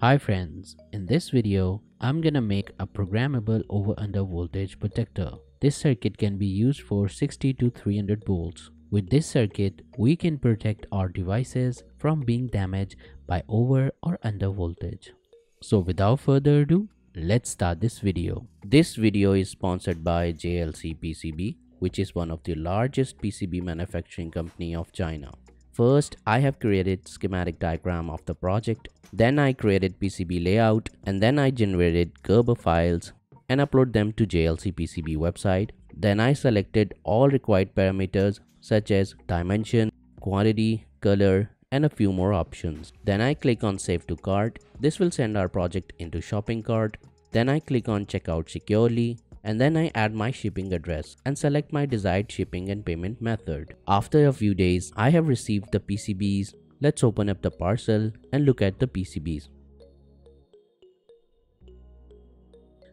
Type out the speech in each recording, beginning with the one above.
Hi friends, in this video, I'm gonna make a programmable over-under voltage protector. This circuit can be used for 60 to 300 volts. With this circuit, we can protect our devices from being damaged by over or under voltage. So without further ado, let's start this video. This video is sponsored by JLCPCB, which is one of the largest PCB manufacturing company of China. First, I have created schematic diagram of the project, then I created PCB layout, and then I generated Gerber files and upload them to JLCPCB website. Then I selected all required parameters such as dimension, quantity, color, and a few more options. Then I click on save to cart. This will send our project into shopping cart. Then I click on checkout securely. And then I add my shipping address and select my desired shipping and payment method. After a few days, I have received the PCBs. Let's open up the parcel and look at the PCBs.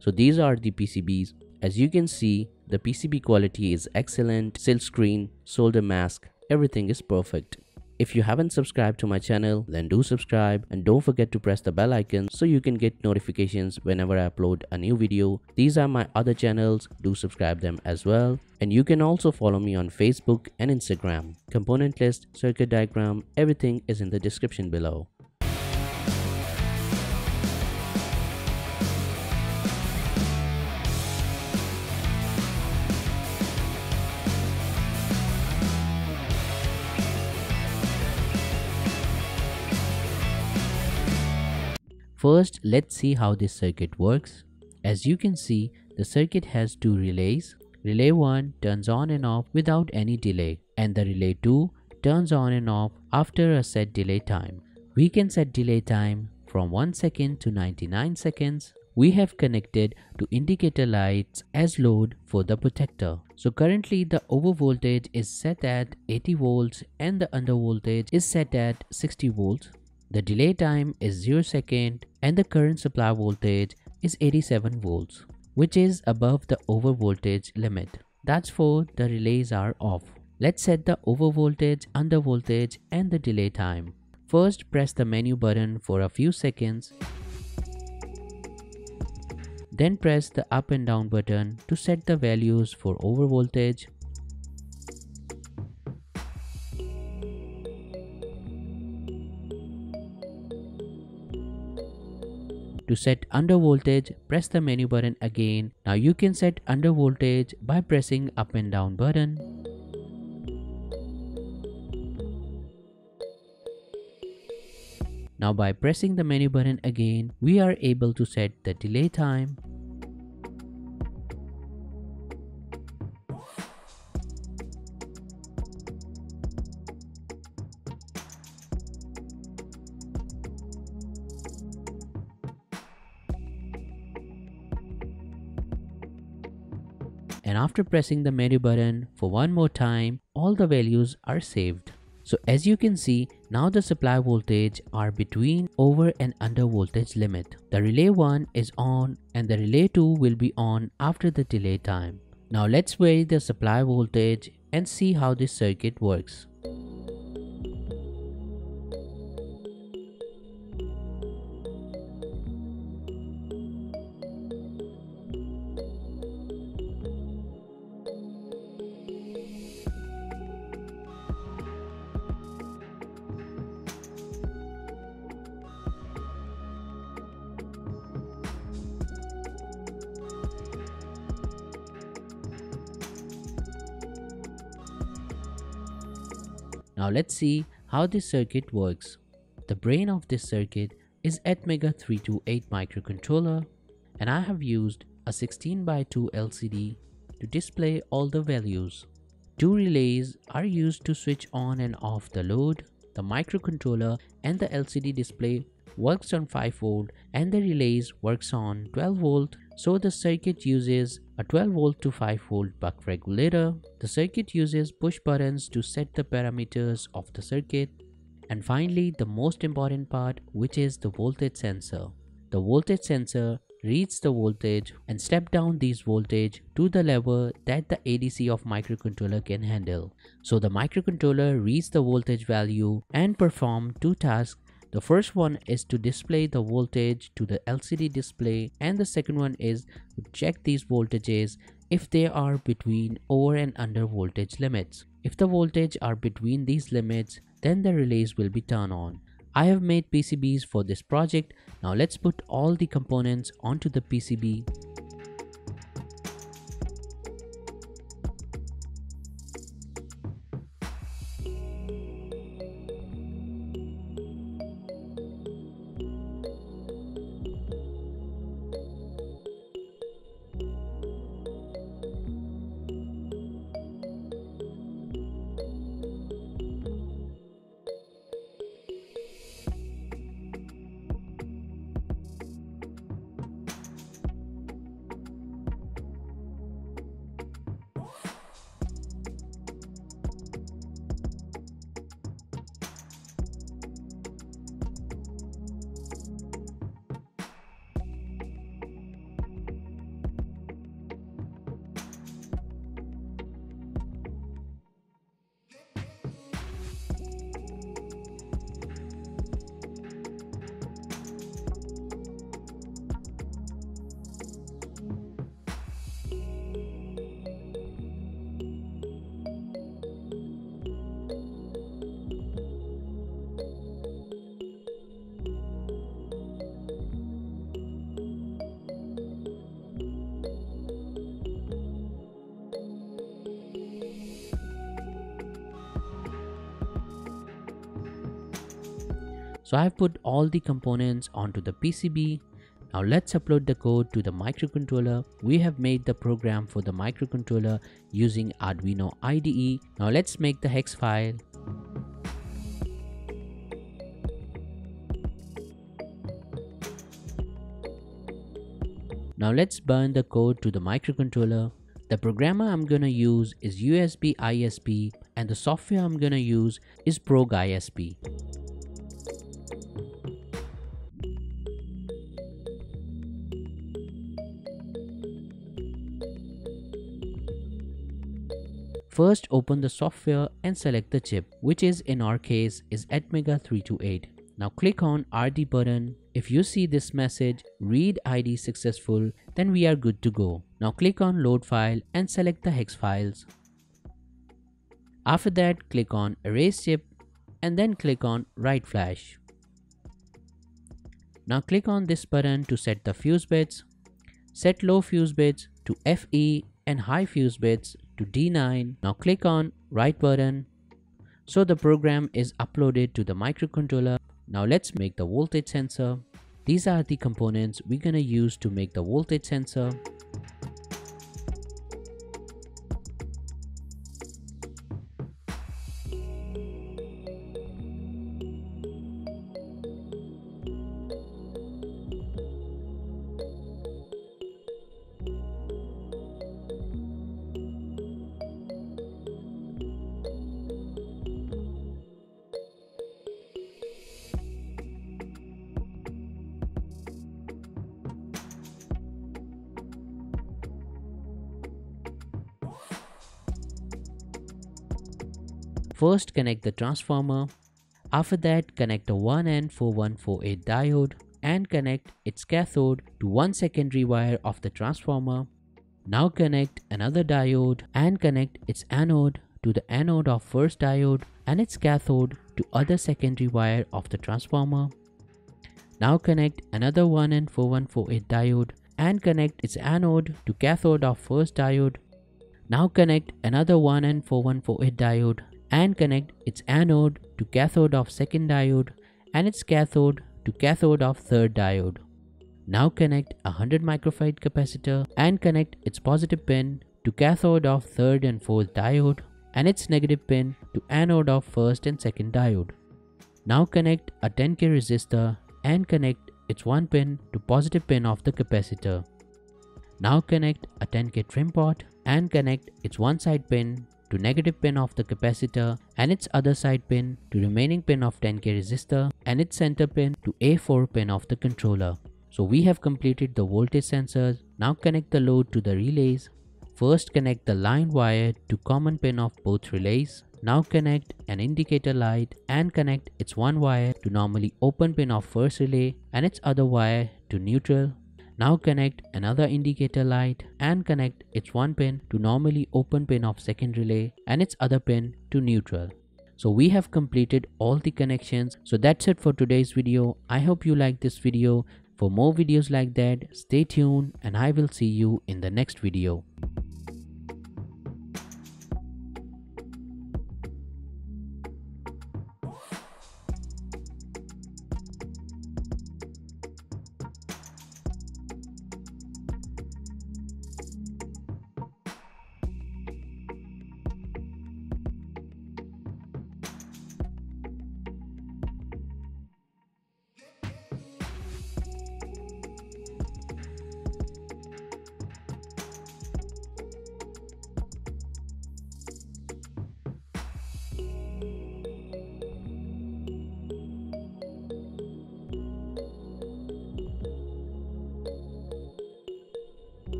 So these are the PCBs. As you can see, the PCB quality is excellent. Silk screen, solder mask, everything is perfect. If you haven't subscribed to my channel, then do subscribe and don't forget to press the bell icon so you can get notifications whenever I upload a new video. These are my other channels, do subscribe them as well. And you can also follow me on Facebook and Instagram. Component list, circuit diagram, everything is in the description below. First, let's see how this circuit works. As you can see, the circuit has two relays. Relay 1 turns on and off without any delay, and the relay 2 turns on and off after a set delay time. We can set delay time from 1 second to 99 seconds. We have connected to indicator lights as load for the protector. So currently the over voltage is set at 80 volts and the under voltage is set at 60 volts. The delay time is 0 second and the current supply voltage is 87 volts, which is above the over voltage limit. That's for the relays are off. Let's set the over voltage, under voltage and the delay time. First, press the menu button for a few seconds. Then press the up and down button to set the values for over voltage, to set under voltage, press the menu button again. Now you can set under voltage by pressing up and down button. Now by pressing the menu button again, we are able to set the delay time. And after pressing the menu button for one more time, all the values are saved. So as you can see, now the supply voltage are between over and under voltage limit. The relay 1 is on and the relay 2 will be on after the delay time. Now let's vary the supply voltage and see how this circuit works. Now let's see how this circuit works. The brain of this circuit is Atmega328 microcontroller, and I have used a 16x2 LCD to display all the values. Two relays are used to switch on and off the load. The microcontroller and the LCD display works on 5V and the relays works on 12V. So the circuit uses a 12V to 5V buck regulator. The circuit uses push buttons to set the parameters of the circuit. And finally, the most important part, which is the voltage sensor. The voltage sensor reads the voltage and step down these voltage to the level that the ADC of microcontroller can handle. So the microcontroller reads the voltage value and perform two tasks The first one is to display the voltage to the LCD display, and the second one is to check these voltages if they are between over and under voltage limits. If the voltage are between these limits, then the relays will be turned on. I have made PCBs for this project. Now let's put all the components onto the PCB. So I've put all the components onto the PCB. Now let's upload the code to the microcontroller. We have made the program for the microcontroller using Arduino IDE. Now let's make the hex file. Now let's burn the code to the microcontroller. The programmer I'm gonna use is USB ISP, and the software I'm gonna use is Prog ISP. First, open the software and select the chip, which is in our case is Atmega328. Now click on RD button. If you see this message, read ID successful, then we are good to go. Now click on load file and select the hex files. After that, click on erase chip and then click on write flash. Now click on this button to set the fuse bits. Set low fuse bits to FE and high fuse bits to D9. Now click on right button. So the program is uploaded to the microcontroller. Now let's make the voltage sensor. These are the components we're gonna use to make the voltage sensor. First, connect the transformer. After that, connect the 1N4148 diode and connect its cathode to one secondary wire of the transformer. Now connect another diode and connect its anode to the anode of first diode and its cathode to other secondary wire of the transformer. Now connect another 1N4148 diode and connect its anode to cathode of first diode. Now connect another 1N4148 diode and connect its anode to cathode of second diode and its cathode to cathode of third diode. Now connect a 100 microfarad capacitor and connect its positive pin to cathode of third and fourth diode and its negative pin to anode of first and second diode. Now connect a 10K resistor and connect its one pin to positive pin of the capacitor. Now connect a 10K trim pot and connect its one side pin to negative pin of the capacitor and its other side pin to remaining pin of 10K resistor and its center pin to A4 pin of the controller. So we have completed the voltage sensors. Now connect the load to the relays. First, connect the line wire to common pin of both relays. Now connect an indicator light and connect its one wire to normally open pin of first relay and its other wire to neutral. Now connect another indicator light and connect its one pin to normally open pin of second relay and its other pin to neutral. So we have completed all the connections. So that's it for today's video. I hope you liked this video. For more videos like that, stay tuned and I will see you in the next video.